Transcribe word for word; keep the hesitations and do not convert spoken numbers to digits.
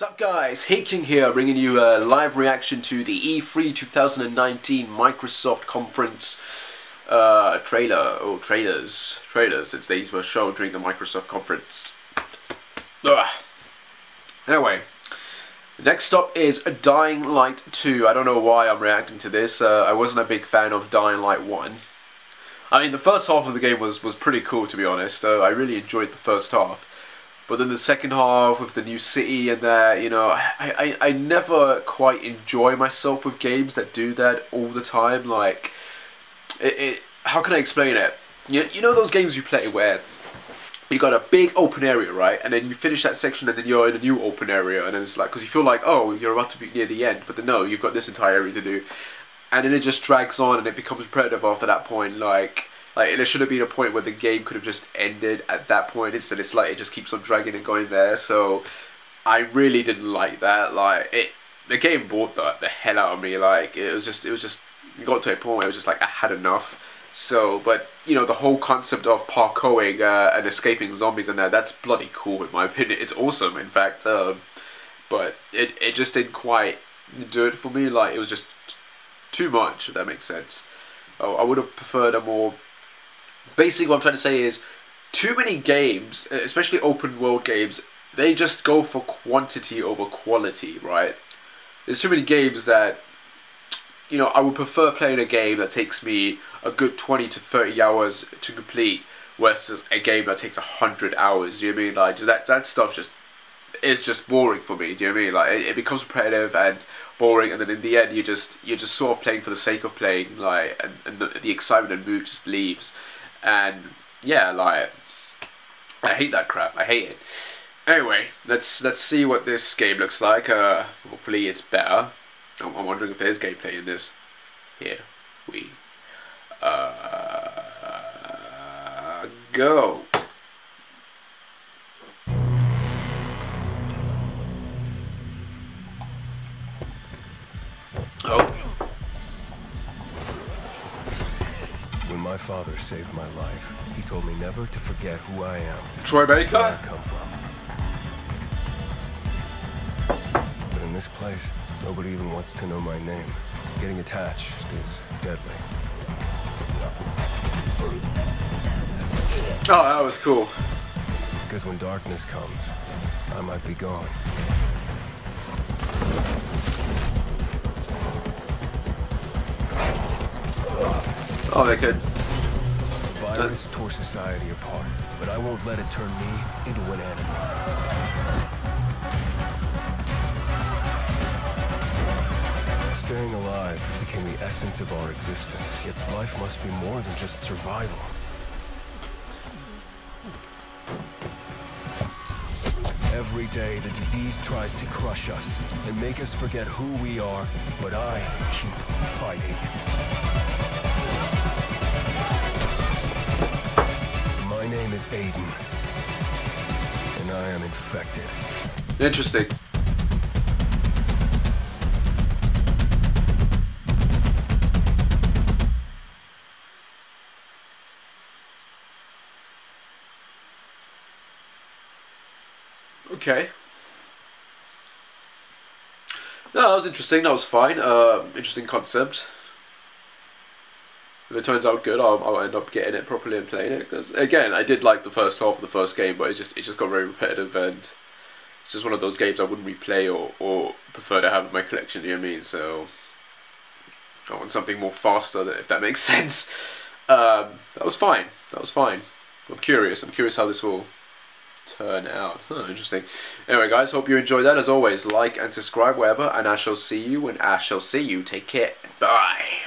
Sup guys, HEAT King here, bringing you a live reaction to the E three twenty nineteen Microsoft conference uh, trailer, or trailers, trailers, since these were shown during the Microsoft conference. Ugh. Anyway, the next stop is Dying Light two. I don't know why I'm reacting to this. uh, I wasn't a big fan of Dying Light one. I mean, the first half of the game was, was pretty cool, to be honest. uh, I really enjoyed the first half. But then the second half with the new city and that, you know, I, I, I never quite enjoy myself with games that do that all the time. Like, it, it, how can I explain it? You, you know those games you play where you got a big open area, right? And then you finish that section and then you're in a new open area. And then it's like, because you feel like, oh, you're about to be near the end. But then no, you've got this entire area to do. And then it just drags on and it becomes repetitive after that point, like... Like, there should have been a point where the game could have just ended at that point. Instead, it's like it just keeps on dragging and going there. So, I really didn't like that. Like, it, the game bought the, the hell out of me. Like, it was just, it was just, it got to a point where it was just like, I had enough. So, but, you know, the whole concept of parkouring uh, and escaping zombies and that, that's bloody cool in my opinion. It's awesome, in fact. Um, but it, it just didn't quite do it for me. Like, it was just too much, if that makes sense. Oh, I would have preferred a more... Basically what I'm trying to say is, too many games, especially open world games, they just go for quantity over quality, right? There's too many games that, you know, I would prefer playing a game that takes me a good twenty to thirty hours to complete, versus a game that takes one hundred hours, do you know what I mean? Like, just that, that stuff just is just boring for me, do you know what I mean? Like, it, it becomes repetitive and boring, and then in the end you just, you're just sort of playing for the sake of playing, like, and, and the, the excitement and mood just leaves. And yeah, like, I hate that crap. I hate it. Anyway, let's let's see what this game looks like. Uh, hopefully it's better. I'm, I'm wondering if there's gameplay in this. Here we uh, go. My father saved my life. He told me never to forget who I am. Troy Baker? Where I come from. But in this place, nobody even wants to know my name. Getting attached is deadly. Oh, that was cool. Because when darkness comes, I might be gone. Oh, they could. Violence tore society apart, but I won't let it turn me into an animal. Staying alive became the essence of our existence, yet life must be more than just survival. Every day, the disease tries to crush us and make us forget who we are, but I keep fighting. My name is Aiden, and I am infected. Interesting. Okay. No, that was interesting. That was fine. Uh, interesting concept. If it turns out good, I'll, I'll end up getting it properly and playing it. Because again, I did like the first half of the first game, but it just it just got very repetitive, and it's just one of those games I wouldn't replay or or prefer to have in my collection. You know what I mean? So I want something more faster, if that makes sense. Um, that was fine. That was fine. I'm curious. I'm curious how this will turn out. Huh, interesting. Anyway, guys, hope you enjoyed that. As always, like and subscribe wherever, and I shall see you when I shall see you. Take care. Bye.